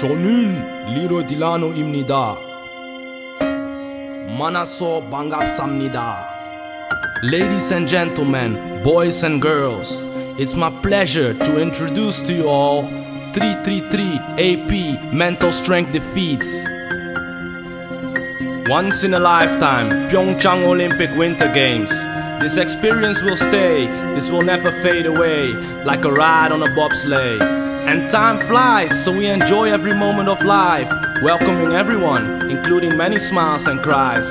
저는 리로 딜라노입니다. 만나서 반갑습니다. Ladies and gentlemen, boys and girls, it's my pleasure to introduce to you all 333 AP Mental Strength Defeats. Once in a lifetime, PyeongChang Olympic Winter Games. This experience will stay, this will never fade away, like a ride on a bobsleigh. And time flies, so we enjoy every moment of life, welcoming everyone, including many smiles and cries.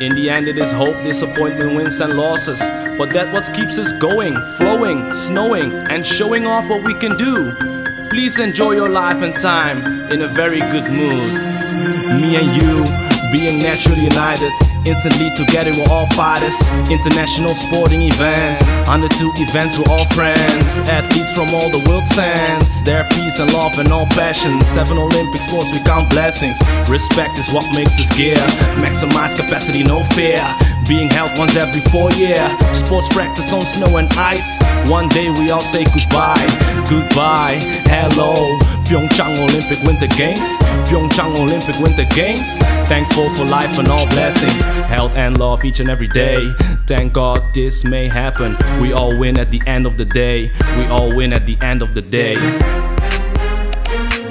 In the end, it is hope, disappointment, wins and losses, but that's what keeps us going, flowing, snowing, and showing off what we can do. Please enjoy your life and time in a very good mood. Me and you, being naturally united, instantly together we're all fighters. International sporting event, under two events we're all friends. Athletes from all the world's ends, their peace and love and all passion. 7 Olympic sports, we count blessings. Respect is what makes us gear, maximize capacity, no fear. Being held once every 4 years, sports practice on snow and ice. One day we all say goodbye, goodbye, hello. PyeongChang Olympic Winter Games, PyeongChang Olympic Winter Games. Thankful for life and all blessings, health and love each and every day. Thank God this may happen. We all win at the end of the day. We all win at the end of the day.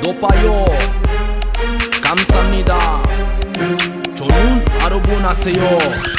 Dopayo, 감사합니다. 좋은 하루 보내세요.